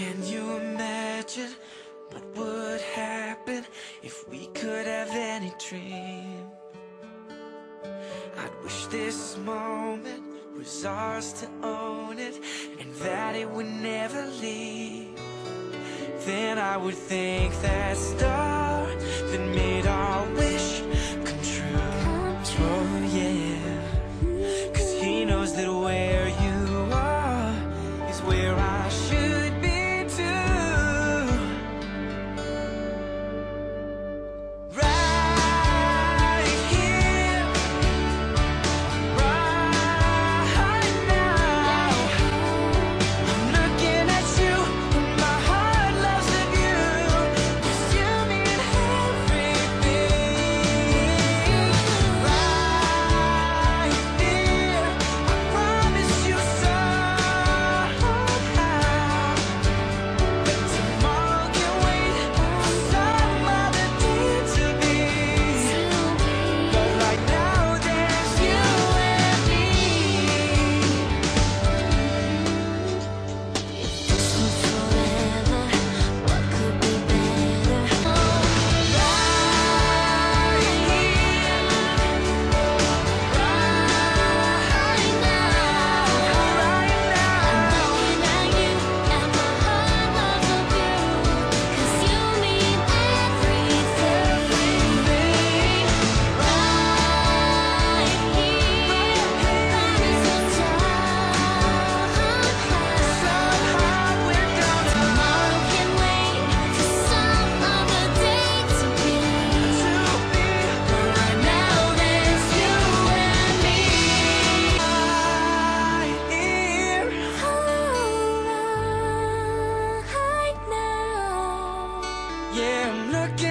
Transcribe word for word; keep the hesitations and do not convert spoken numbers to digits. Can you imagine what would happen if we could have any dream? I'd wish this moment was ours to own it, and that it would never leave. Then I would thank that star that made our wish come true. Oh yeah, cause he knows that where you are is where I should be too. Right. Look at